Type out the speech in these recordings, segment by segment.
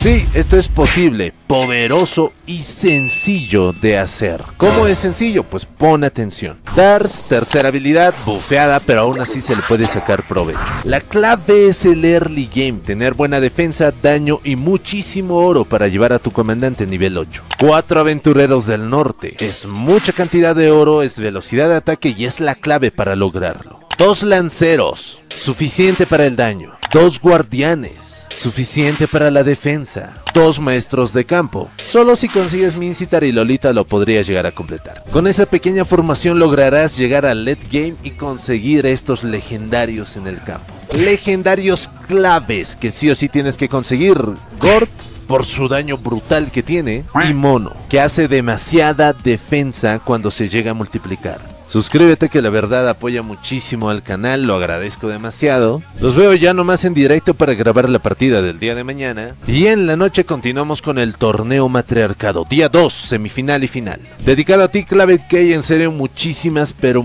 Sí, esto es posible, poderoso y sencillo de hacer. ¿Cómo es sencillo? Pues pon atención. Tharz, tercera habilidad, bufeada, pero aún así se le puede sacar provecho. La clave es el early game, tener buena defensa, daño y muchísimo oro para llevar a tu comandante nivel 8. 4 aventureros del norte, es mucha cantidad de oro, es velocidad de ataque y es la clave para lograrlo. 2 lanceros, suficiente para el daño. 2 guardianes, suficiente para la defensa. 2 maestros de campo, solo si consigues Mincitar y Lolita lo podrías llegar a completar. Con esa pequeña formación lograrás llegar al late game y conseguir estos legendarios en el campo. Legendarios claves que sí o sí tienes que conseguir: Gort, por su daño brutal que tiene, y Mono, que hace demasiada defensa cuando se llega a multiplicar. Suscríbete, que la verdad apoya muchísimo al canal, lo agradezco demasiado. Los veo ya nomás en directo para grabar la partida del día de mañana. Y en la noche continuamos con el torneo matriarcado, día 2, semifinal y final. Dedicado a ti, Clave K, en serio, muchísimas, pero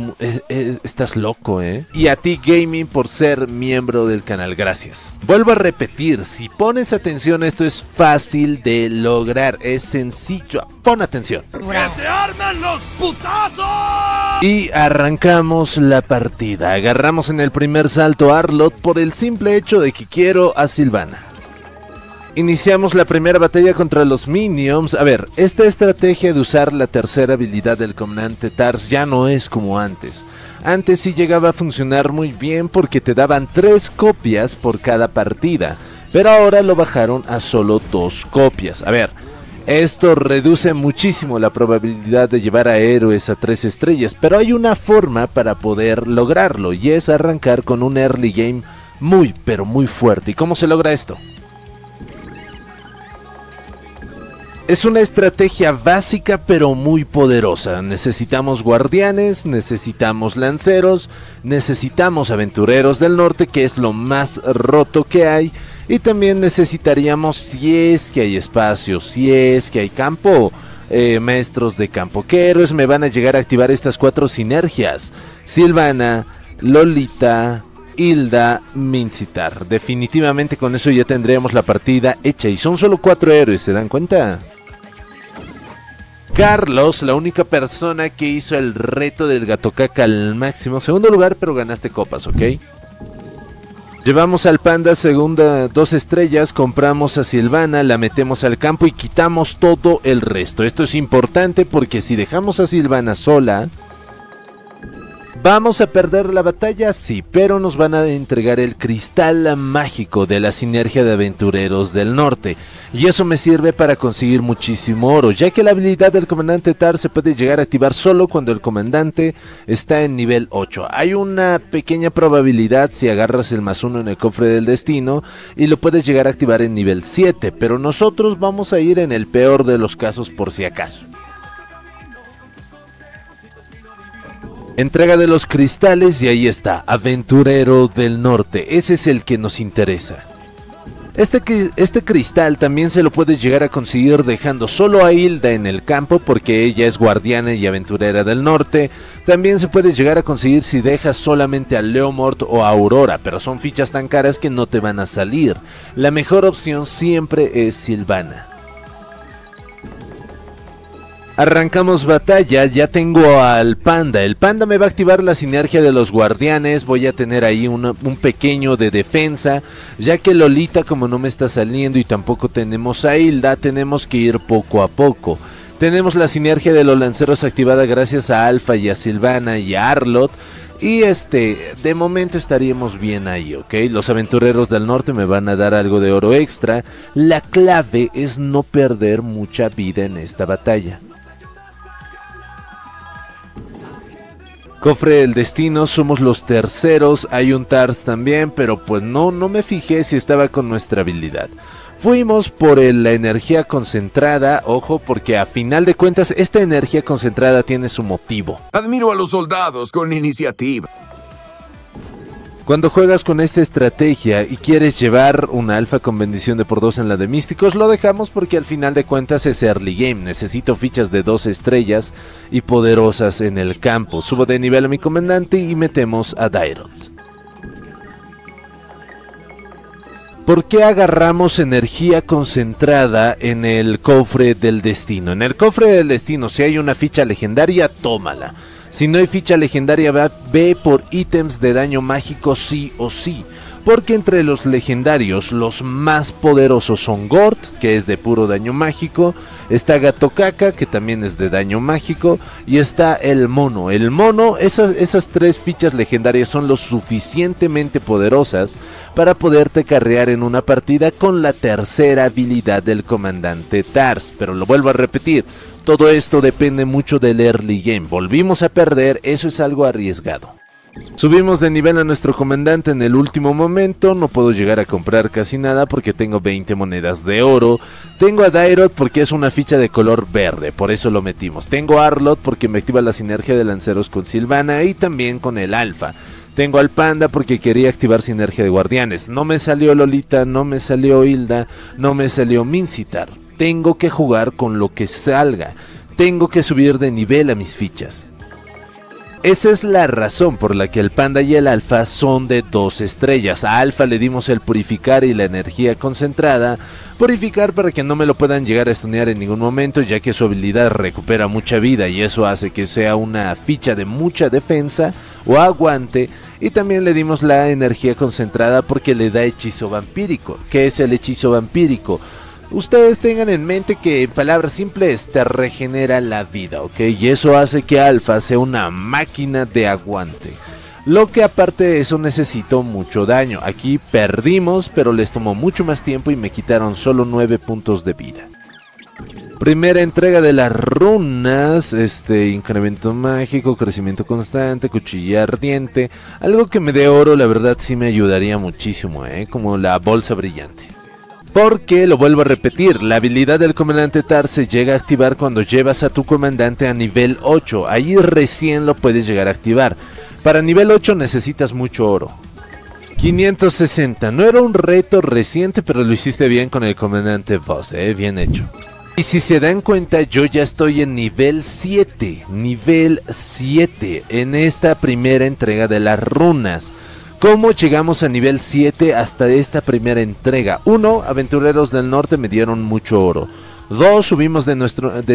estás loco, ¿eh? Y a ti, Gaming, por ser miembro del canal, gracias. Vuelvo a repetir, si pones atención, esto es fácil de lograr, es sencillo, pon atención. ¡Que se armen los putazos! Y arrancamos la partida. Agarramos en el primer salto a Arlot por el simple hecho de que quiero a Silvana. Iniciamos la primera batalla contra los Minions. A ver, esta estrategia de usar la tercera habilidad del comandante Tharz ya no es como antes. Antes sí llegaba a funcionar muy bien porque te daban 3 copias por cada partida, pero ahora lo bajaron a solo 2 copias. A ver, esto reduce muchísimo la probabilidad de llevar a héroes a 3 estrellas, pero hay una forma para poder lograrlo, y es arrancar con un early game muy, pero muy fuerte. ¿Y cómo se logra esto? Es una estrategia básica pero muy poderosa. Necesitamos guardianes, necesitamos lanceros, necesitamos aventureros del norte, que es lo más roto que hay. Y también necesitaríamos, si es que hay espacio, si es que hay campo, maestros de campo. ¿Qué héroes me van a llegar a activar estas 4 sinergias? Silvana, Lolita, Hilda, Mincitar. Definitivamente con eso ya tendríamos la partida hecha. Y son solo 4 héroes, ¿se dan cuenta? Carlos, la única persona que hizo el reto del Gato Caca al máximo. Segundo lugar, pero ganaste copas, ¿ok? Llevamos al Panda, segunda, 2 estrellas, compramos a Silvana, la metemos al campo y quitamos todo el resto. Esto es importante porque si dejamos a Silvana sola, ¿vamos a perder la batalla? Sí, pero nos van a entregar el cristal mágico de la sinergia de aventureros del norte. Y eso me sirve para conseguir muchísimo oro, ya que la habilidad del comandante Tharz se puede llegar a activar solo cuando el comandante está en nivel 8. Hay una pequeña probabilidad si agarras el +1 en el cofre del destino y lo puedes llegar a activar en nivel 7, pero nosotros vamos a ir en el peor de los casos por si acaso. Entrega de los cristales y ahí está, aventurero del norte, ese es el que nos interesa. Este cristal también se lo puedes llegar a conseguir dejando solo a Hilda en el campo, porque ella es guardiana y aventurera del norte. También se puede llegar a conseguir si dejas solamente a Leomord o a Aurora, pero son fichas tan caras que no te van a salir. La mejor opción siempre es Silvana. Arrancamos batalla, ya tengo al Panda. El Panda me va a activar la sinergia de los guardianes. Voy a tener ahí un pequeño de defensa, ya que Lolita, como no me está saliendo y tampoco tenemos a Hilda, tenemos que ir poco a poco. Tenemos la sinergia de los lanceros activada gracias a Alfa y a Silvana y a Arlot. Y de momento estaríamos bien ahí, ¿ok? Los aventureros del norte me van a dar algo de oro extra. La clave es no perder mucha vida en esta batalla. Cofre del destino, somos los terceros, hay un Tharz también, pero pues no me fijé si estaba con nuestra habilidad. Fuimos por la energía concentrada, ojo, porque a final de cuentas esta energía concentrada tiene su motivo. Admiro a los soldados con iniciativa. Cuando juegas con esta estrategia y quieres llevar un alfa con bendición de ×2 en la de místicos, lo dejamos porque al final de cuentas es early game. Necesito fichas de 2 estrellas y poderosas en el campo. Subo de nivel a mi comandante y metemos a Dyrroth. ¿Por qué agarramos energía concentrada en el cofre del destino? En el cofre del destino, si hay una ficha legendaria, tómala. Si no hay ficha legendaria, ve por ítems de daño mágico sí o sí. Porque entre los legendarios, los más poderosos son Gort, que es de puro daño mágico. Está Gato Caca, que también es de daño mágico. Y está el Mono. El Mono, esas tres fichas legendarias son lo suficientemente poderosas para poderte carrear en una partida con la tercera habilidad del comandante Tharz. Pero lo vuelvo a repetir, todo esto depende mucho del early game. Volvimos a perder, eso es algo arriesgado. Subimos de nivel a nuestro comandante en el último momento. No puedo llegar a comprar casi nada porque tengo 20 monedas de oro. Tengo a Dyrroth porque es una ficha de color verde, por eso lo metimos. Tengo a Arlot porque me activa la sinergia de lanceros con Silvana y también con el Alfa. Tengo al Panda porque quería activar sinergia de guardianes. No me salió Lolita, no me salió Hilda, no me salió Mincitar. Tengo que jugar con lo que salga. Tengo que subir de nivel a mis fichas. Esa es la razón por la que el Panda y el Alfa son de 2 estrellas. A Alfa le dimos el purificar y la energía concentrada. Purificar para que no me lo puedan llegar a stunear en ningún momento, ya que su habilidad recupera mucha vida y eso hace que sea una ficha de mucha defensa o aguante. Y también le dimos la energía concentrada porque le da hechizo vampírico. ¿Qué es el hechizo vampírico? Ustedes tengan en mente que en palabras simples te regenera la vida, ¿ok? Y eso hace que Alfa sea una máquina de aguante. Lo que aparte de eso necesito mucho daño. Aquí perdimos, pero les tomó mucho más tiempo y me quitaron solo 9 puntos de vida. Primera entrega de las runas, incremento mágico, crecimiento constante, cuchilla ardiente. Algo que me dé oro, la verdad sí me ayudaría muchísimo, ¿eh? Como la bolsa brillante. Porque, lo vuelvo a repetir, la habilidad del comandante Tharz se llega a activar cuando llevas a tu comandante a nivel 8. Ahí recién lo puedes llegar a activar. Para nivel 8 necesitas mucho oro. 560. No era un reto reciente, pero lo hiciste bien con el comandante Boss, bien hecho. Y si se dan cuenta, yo ya estoy en nivel 7. Nivel 7 en esta primera entrega de las runas. ¿Cómo llegamos a nivel 7 hasta esta primera entrega? 1. Aventureros del Norte me dieron mucho oro. 2. Subimos de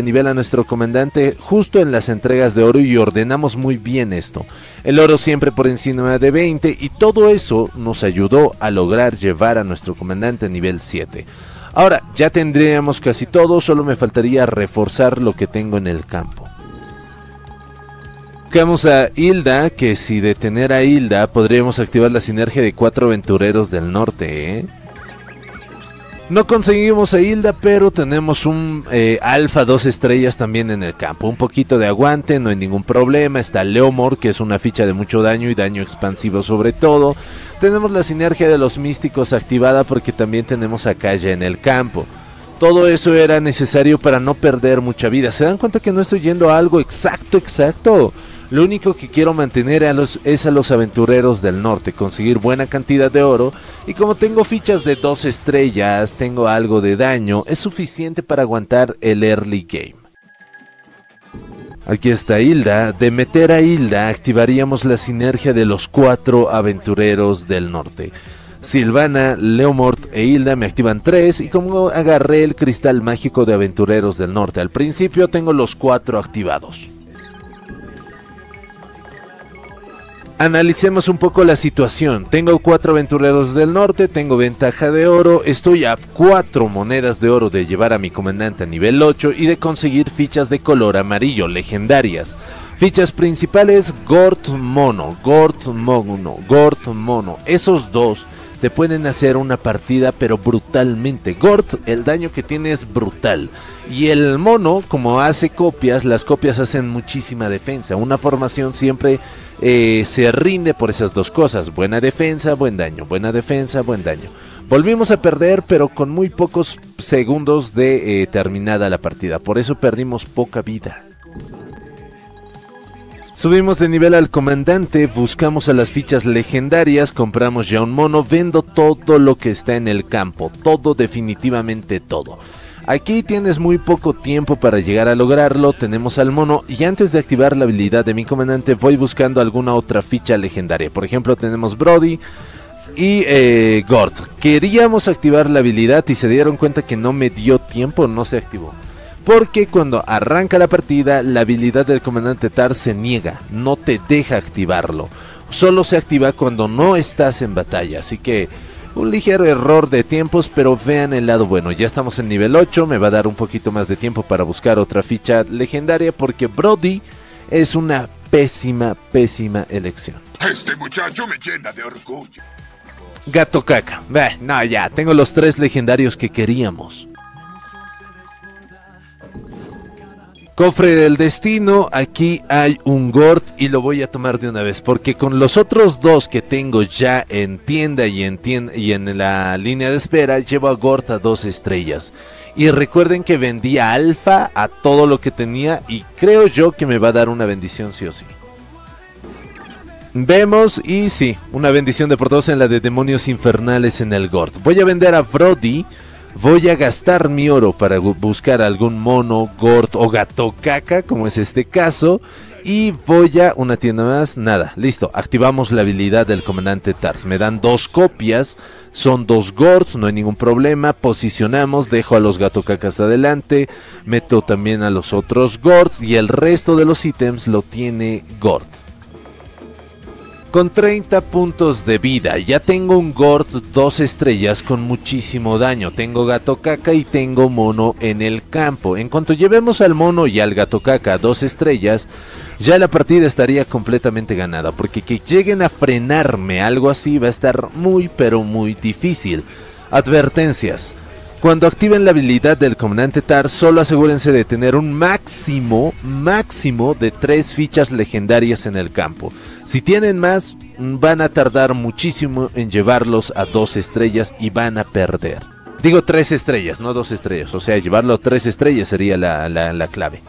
nivel a nuestro comandante justo en las entregas de oro y ordenamos muy bien esto. El oro siempre por encima de 20 y todo eso nos ayudó a lograr llevar a nuestro comandante a nivel 7. Ahora, ya tendríamos casi todo, solo me faltaría reforzar lo que tengo en el campo. Buscamos a Hilda, que si detener a Hilda podríamos activar la sinergia de 4 aventureros del norte, ¿eh? No conseguimos a Hilda, pero tenemos un Alfa 2 estrellas también en el campo. Un poquito de aguante, no hay ningún problema. Está Leomord, que es una ficha de mucho daño y daño expansivo sobre todo. Tenemos la sinergia de los místicos activada porque también tenemos a Kaya en el campo. Todo eso era necesario para no perder mucha vida. ¿Se dan cuenta que no estoy yendo a algo exacto? Lo único que quiero mantener es a los aventureros del norte, conseguir buena cantidad de oro. Y como tengo fichas de 2 estrellas, tengo algo de daño, es suficiente para aguantar el early game. Aquí está Hilda. De meter a Hilda activaríamos la sinergia de los 4 aventureros del norte. Silvana, Leomord e Hilda me activan 3 y como agarré el cristal mágico de aventureros del norte al principio tengo los 4 activados. Analicemos un poco la situación. Tengo 4 aventureros del norte, tengo ventaja de oro, estoy a 4 monedas de oro de llevar a mi comandante a nivel 8 y de conseguir fichas de color amarillo, legendarias. Fichas principales, Gort Mono. Esos dos te pueden hacer una partida pero brutalmente. Gort, el daño que tiene es brutal. Y el Mono, como hace copias, las copias hacen muchísima defensa. Una formación siempre se rinde por esas dos cosas. Buena defensa, buen daño. Buena defensa, buen daño. Volvimos a perder pero con muy pocos segundos de terminada la partida. Por eso perdimos poca vida. Subimos de nivel al comandante, buscamos a las fichas legendarias, compramos ya un mono, vendo todo lo que está en el campo, todo, definitivamente todo. Aquí tienes muy poco tiempo para llegar a lograrlo, tenemos al mono y antes de activar la habilidad de mi comandante voy buscando alguna otra ficha legendaria. Por ejemplo, tenemos Brody, y Gort. Queríamos activar la habilidad y se dieron cuenta que no me dio tiempo, no se activó. Porque cuando arranca la partida, la habilidad del comandante Tharz se niega, no te deja activarlo. Solo se activa cuando no estás en batalla, así que un ligero error de tiempos, pero vean el lado bueno. Ya estamos en nivel 8, me va a dar un poquito más de tiempo para buscar otra ficha legendaria porque Brody es una pésima, pésima elección. Este muchacho me llena de orgullo. Gato Caca. No, ya, tengo los 3 legendarios que queríamos. Cofre del destino, aquí hay un Gort y lo voy a tomar de una vez porque con los otros 2 que tengo ya en tienda y en la línea de espera, llevo a Gort a 2 estrellas. Y recuerden que vendía Alfa a todo lo que tenía y creo yo que me va a dar una bendición sí o sí. Vemos y sí, una bendición de por 2 en la de demonios infernales en el Gort. Voy a vender a Brody. Voy a gastar mi oro para buscar algún mono, Gort o Gato Caca, como es este caso. Y voy a una tienda más, nada, listo, activamos la habilidad del comandante Tharz. Me dan 2 copias, son 2 Gorts, no hay ningún problema. Posicionamos, dejo a los Gato Cacas adelante, meto también a los otros Gorts y el resto de los ítems lo tiene Gort. Con 30 puntos de vida, ya tengo un Gort 2 estrellas con muchísimo daño, tengo Gato Caca y tengo mono en el campo. En cuanto llevemos al mono y al Gato Caca 2 estrellas, ya la partida estaría completamente ganada, porque que lleguen a frenarme algo así va a estar muy pero muy difícil. Advertencias: cuando activen la habilidad del comandante Tharz, solo asegúrense de tener un máximo de 3 fichas legendarias en el campo. Si tienen más, van a tardar muchísimo en llevarlos a 2 estrellas y van a perder. Digo 3 estrellas, no 2 estrellas, o sea, llevarlo a 3 estrellas sería la clave.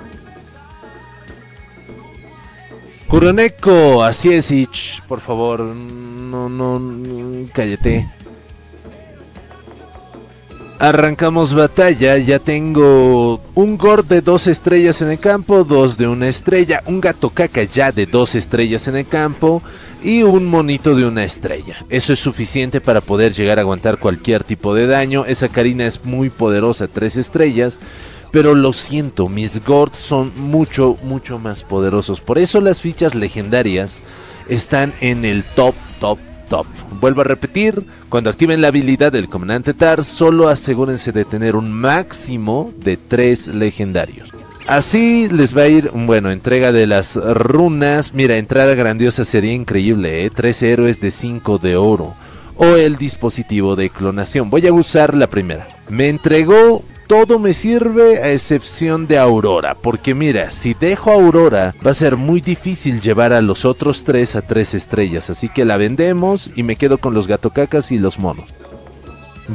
Kuroneko, así es, Ich, por favor, no, cállate. Arrancamos batalla, ya tengo un Gort de 2 estrellas en el campo, 2 de 1 estrella, un Gato Caca ya de 2 estrellas en el campo y un monito de 1 estrella. Eso es suficiente para poder llegar a aguantar cualquier tipo de daño. Esa Karina es muy poderosa, 3 estrellas, pero lo siento, mis Gorts son mucho, mucho más poderosos. Por eso las fichas legendarias están en el top. Vuelvo a repetir, cuando activen la habilidad del comandante Tharz, solo asegúrense de tener un máximo de 3 legendarios. Así les va a ir, bueno, entrega de las runas. Mira, entrada grandiosa sería increíble, 3 héroes de 5 de oro. O el dispositivo de clonación. Voy a usar la primera. Me entregó, todo me sirve a excepción de Aurora. Porque mira, si dejo a Aurora va a ser muy difícil llevar a los otros 3 a 3 estrellas. Así que la vendemos y me quedo con los Gato Cacas y los monos.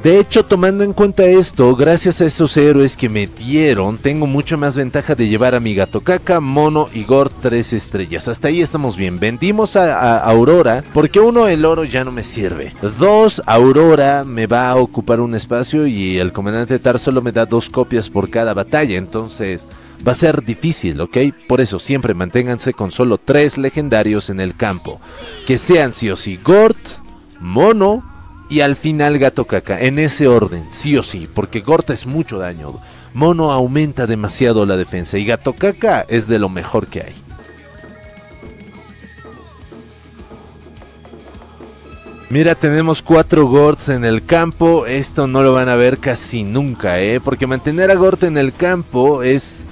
De hecho, tomando en cuenta esto, gracias a estos héroes que me dieron, tengo mucho más ventaja de llevar a mi Gato Caca, mono y Gort 3 estrellas. Hasta ahí estamos bien. Vendimos a Aurora porque 1, el oro ya no me sirve. 2, Aurora me va a ocupar un espacio y el comandante Tharz solo me da 2 copias por cada batalla. Entonces va a ser difícil, ¿ok? Por eso siempre manténganse con solo 3 legendarios en el campo. Que sean sí o sí Gort, mono y al final Gato Caca, en ese orden, sí o sí, porque Gort es mucho daño, mono aumenta demasiado la defensa y Gato Caca es de lo mejor que hay. Mira, tenemos 4 Gorts en el campo, esto no lo van a ver casi nunca, porque mantener a Gort en el campo es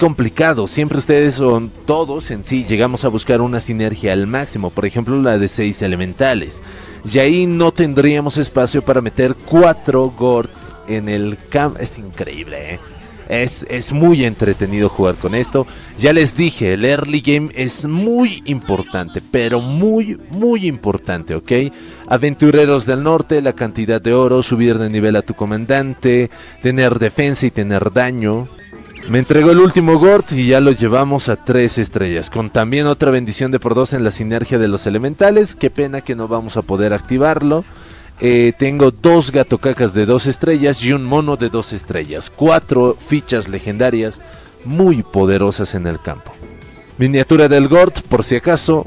complicado. Siempre ustedes son todos en sí, llegamos a buscar una sinergia al máximo, por ejemplo la de 6 elementales. Y ahí no tendríamos espacio para meter 4 Gorts en el campo. Es increíble, es muy entretenido jugar con esto. Ya les dije, el early game es muy importante, pero muy, muy importante, ¿ok? Aventureros del norte, la cantidad de oro, subir de nivel a tu comandante, tener defensa y tener daño. Me entregó el último Gort y ya lo llevamos a 3 estrellas. Con también otra bendición de por 2 en la sinergia de los elementales. Qué pena que no vamos a poder activarlo. Tengo 2 Gato Cacas de 2 estrellas y un mono de 2 estrellas. 4 fichas legendarias muy poderosas en el campo. Miniatura del Gort por si acaso.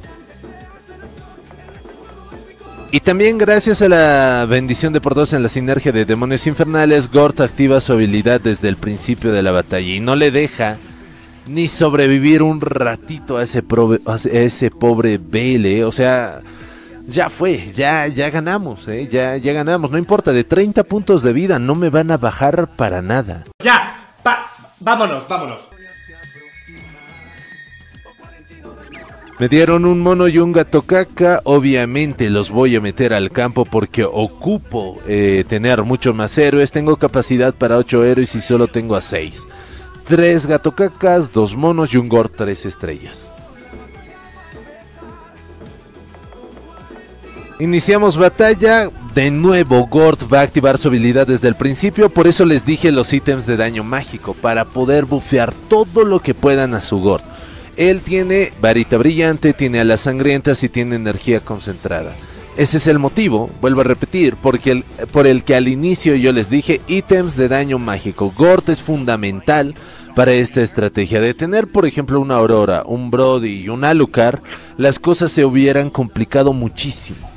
Y también gracias a la bendición de por dos en la sinergia de demonios infernales, Gort activa su habilidad desde el principio de la batalla y no le deja ni sobrevivir un ratito a ese pobre Bele. O sea, ya fue, ya ganamos, ya ganamos. No importa, de 30 puntos de vida no me van a bajar para nada. Ya, vámonos, vámonos. Me dieron un mono y un gato caca, obviamente los voy a meter al campo porque ocupo tener mucho más héroes. Tengo capacidad para 8 héroes y solo tengo a 6. 3 gato cacas, 2 monos y un Gort 3 estrellas. Iniciamos batalla, de nuevo Gort va a activar su habilidad desde el principio, por eso les dije los ítems de daño mágico, para poder bufear todo lo que puedan a su Gort. Él tiene varita brillante, tiene alas sangrientas y tiene energía concentrada. Ese es el motivo, vuelvo a repetir, por el que al inicio yo les dije ítems de daño mágico. Gort es fundamental para esta estrategia. De tener, por ejemplo, una Aurora, un Brody y un Alucard, las cosas se hubieran complicado muchísimo.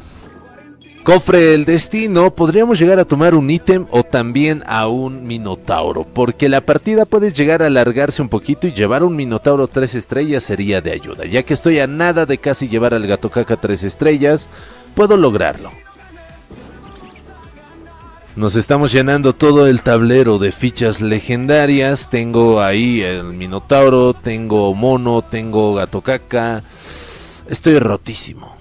Cofre del destino, podríamos llegar a tomar un ítem o también a un Minotauro, porque la partida puede llegar a alargarse un poquito y llevar un Minotauro 3 estrellas sería de ayuda. Ya que estoy a nada de casi llevar al Gato Caca 3 estrellas, puedo lograrlo. Nos estamos llenando todo el tablero de fichas legendarias. Tengo ahí el Minotauro, tengo Mono, tengo Gato Caca. Estoy rotísimo.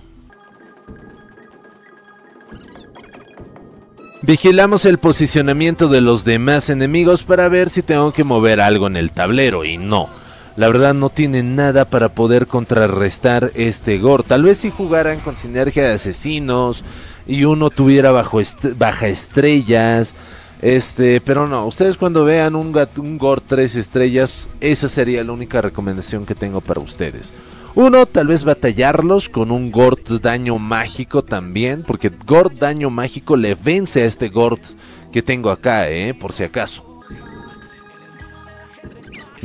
Vigilamos el posicionamiento de los demás enemigos para ver si tengo que mover algo en el tablero y no. La verdad no tienen nada para poder contrarrestar este Gort. Tal vez si jugaran con sinergia de asesinos y uno tuviera baja estrellas. Pero no, ustedes cuando vean un Gort 3 estrellas, esa sería la única recomendación que tengo para ustedes. Uno, tal vez batallarlos con un Gort daño mágico también, porque Gort daño mágico le vence a este Gort que tengo acá, por si acaso.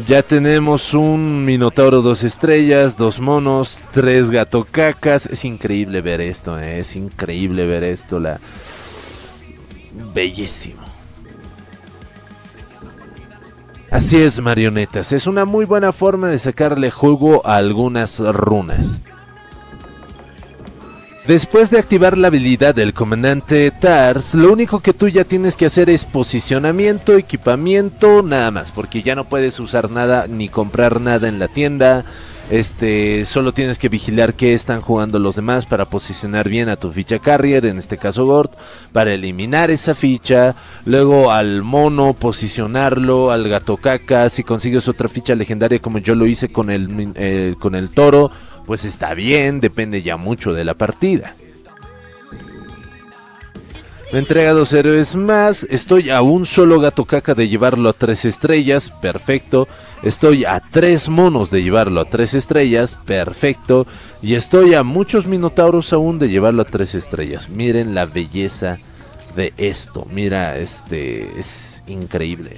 Ya tenemos un Minotauro 2 estrellas, 2 monos, 3 gato cacas. Es increíble ver esto, es increíble ver esto, bellísimo. Así es, marionetas, es una muy buena forma de sacarle jugo a algunas runas. Después de activar la habilidad del comandante Tharz, lo único que tú ya tienes que hacer es posicionamiento, equipamiento, nada más, porque ya no puedes usar nada ni comprar nada en la tienda. Solo tienes que vigilar qué están jugando los demás para posicionar bien a tu ficha carrier, en este caso Gort, para eliminar esa ficha, luego al mono posicionarlo, al gato caca, si consigues otra ficha legendaria como yo lo hice con el toro, pues está bien, depende ya mucho de la partida. Me entrega 2 héroes más, estoy a un solo gato caca de llevarlo a 3 estrellas, perfecto. Estoy a 3 monos de llevarlo a 3 estrellas, perfecto. Y estoy a muchos minotauros aún de llevarlo a 3 estrellas. Miren la belleza de esto, mira, es increíble,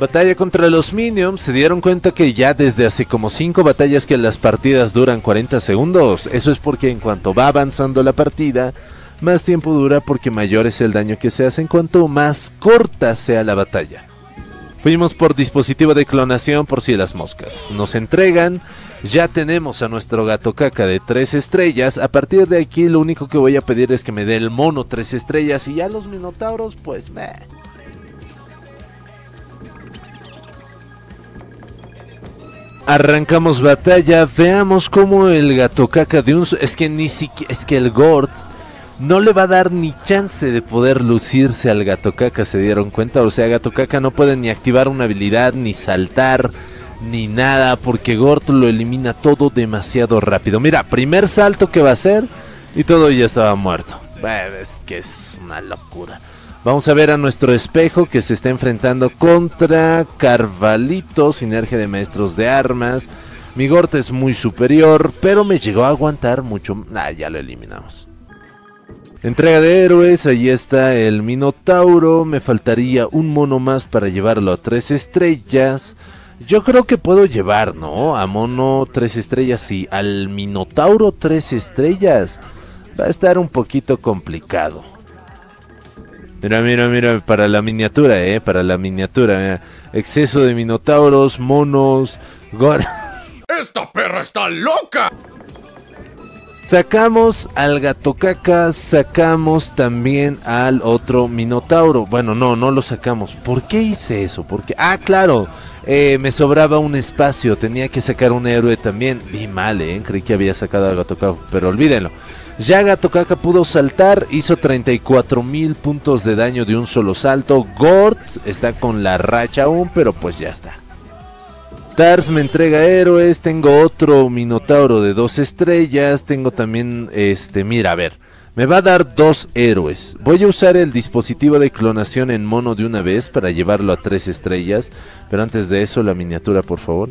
Batalla contra los minions, se dieron cuenta que ya desde hace como 5 batallas que las partidas duran 40 segundos. Eso es porque en cuanto va avanzando la partida, más tiempo dura porque mayor es el daño que se hace en cuanto más corta sea la batalla. Fuimos por dispositivo de clonación por si las moscas. Nos entregan, ya tenemos a nuestro gato caca de 3 estrellas. A partir de aquí lo único que voy a pedir es que me dé el mono 3 estrellas y ya los minotauros pues meh. Arrancamos batalla, veamos cómo el gato caca de un... Es que el Gort no le va a dar ni chance de poder lucirse al gato caca, ¿se dieron cuenta? O sea, gato caca no puede ni activar una habilidad, ni saltar, ni nada, porque Gort lo elimina todo demasiado rápido. Mira, primer salto que va a hacer y todo ya estaba muerto. Bueno, es que es una locura. Vamos a ver a nuestro espejo que se está enfrentando contra Carvalito, sinergia de maestros de armas. Mi Gort es muy superior, pero me llegó a aguantar mucho. Ya lo eliminamos. Entrega de héroes, ahí está el Minotauro. Me faltaría un mono más para llevarlo a 3 estrellas. Yo creo que puedo llevar, ¿no? A Mono 3 estrellas y al Minotauro 3 estrellas. Va a estar un poquito complicado. Mira, mira, mira, para la miniatura, para la miniatura, mira. Exceso de minotauros, monos, gor... ¡Esta perra está loca! Sacamos al Gato Caca, sacamos también al otro minotauro. Bueno, no, no lo sacamos. ¿Por qué hice eso? Porque... Ah, claro, me sobraba un espacio, tenía que sacar un héroe también. Vi mal, creí que había sacado al Gato Caca, pero olvídenlo. Yaga Tokaka pudo saltar, hizo 34,000 puntos de daño de un solo salto. Gort está con la racha aún, pero pues ya está. Tharz me entrega héroes, tengo otro minotauro de 2 estrellas, tengo también mira, a ver, me va a dar 2 héroes. Voy a usar el dispositivo de clonación en Mono de una vez para llevarlo a 3 estrellas, pero antes de eso la miniatura, por favor.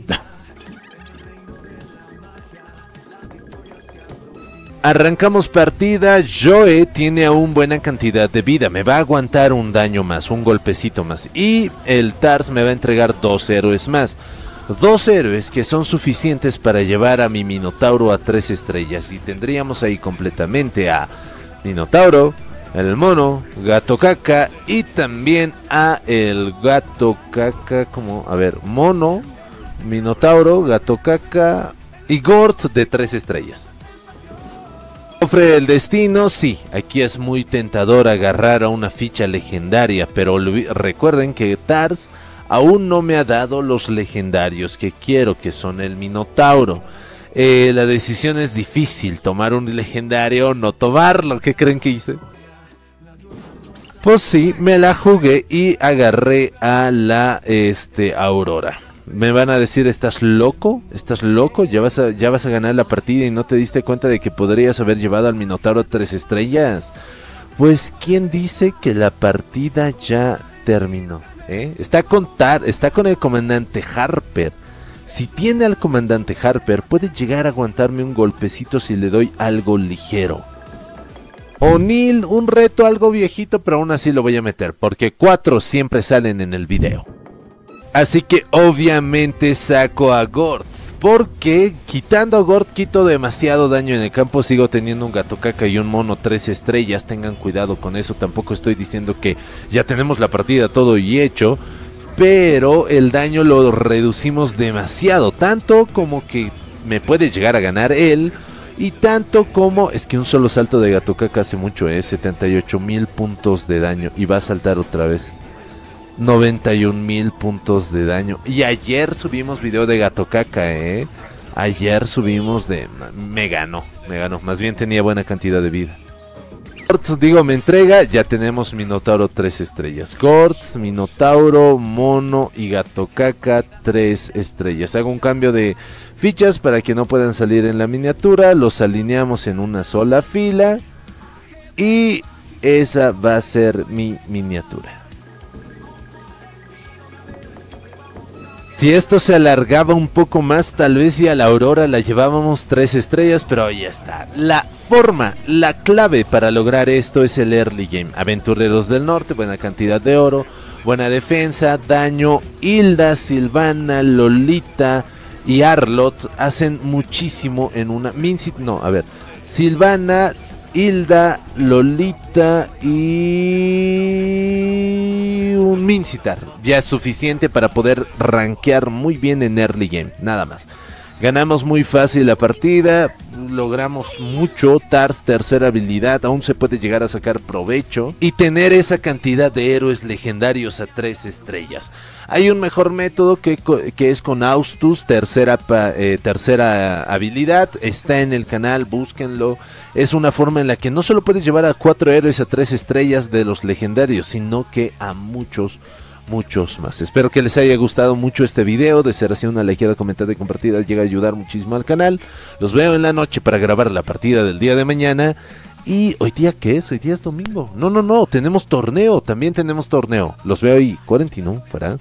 Arrancamos partida. Joe tiene aún buena cantidad de vida, me va a aguantar un daño más, un golpecito más, y el Tharz me va a entregar 2 héroes más, 2 héroes que son suficientes para llevar a mi Minotauro a 3 estrellas, y tendríamos ahí completamente a Minotauro, el Mono, Gato Caca y también a el Gato Caca, como, a ver, Mono, Minotauro, Gato Caca y Gort de 3 estrellas. ¿Ofre el destino? Sí, aquí es muy tentador agarrar a una ficha legendaria, pero recuerden que Tharz aún no me ha dado los legendarios que quiero, que son el Minotauro. La decisión es difícil, tomar un legendario o no tomarlo. ¿Qué creen que hice? Pues sí, me la jugué y agarré a la Aurora. Me van a decir, ¿estás loco? ¿Estás loco? ¿Ya vas a ganar la partida y no te diste cuenta de que podrías haber llevado al Minotauro a 3 estrellas? Pues, ¿quién dice que la partida ya terminó? Está con el comandante Harper. Si tiene al comandante Harper, puede llegar a aguantarme un golpecito si le doy algo ligero. O'Neill, un reto algo viejito, pero aún así lo voy a meter, porque 4 siempre salen en el video. Así que obviamente saco a Gort, porque quitando a Gort quito demasiado daño en el campo. Sigo teniendo un Gato Caca y un Mono 3 estrellas, tengan cuidado con eso. Tampoco estoy diciendo que ya tenemos la partida todo y hecho, pero el daño lo reducimos demasiado, tanto como que me puede llegar a ganar él, y tanto como, es que un solo salto de Gato Caca hace mucho, 78,000 puntos de daño, y va a saltar otra vez. 91,000 puntos de daño. Y ayer subimos video de Gato Caca, Ayer subimos de... Me ganó. Más bien tenía buena cantidad de vida. Gort, digo, me entrega. Ya tenemos Minotauro 3 estrellas. Gort, Minotauro, Mono y Gato Caca 3 estrellas. Hago un cambio de fichas para que no puedan salir en la miniatura. Los alineamos en una sola fila. Y esa va a ser mi miniatura. Si esto se alargaba un poco más, tal vez ya la Aurora la llevábamos 3 estrellas, pero ya está. La forma, la clave para lograr esto es el early game. Aventureros del Norte, buena cantidad de oro, buena defensa, daño. Hilda, Silvana, Lolita y Arlot hacen muchísimo en una... Silvana, Hilda, Lolita y un Mincitar. Ya es suficiente para poder rankear muy bien en early game, nada más. Ganamos muy fácil la partida, logramos mucho. Tharz, tercera habilidad, aún se puede llegar a sacar provecho y tener esa cantidad de héroes legendarios a 3 estrellas. Hay un mejor método que es con Austus, tercera habilidad, está en el canal, búsquenlo. Es una forma en la que no solo puedes llevar a 4 héroes a 3 estrellas de los legendarios, sino que a muchos más. Espero que les haya gustado mucho este video. De ser así, una likeada, comentada y compartida llega a ayudar muchísimo al canal. Los veo en la noche para grabar la partida del día de mañana. Y hoy día, ¿qué es? Hoy día es domingo. No, tenemos torneo, también tenemos torneo. Los veo ahí. Cuarentino, fuera.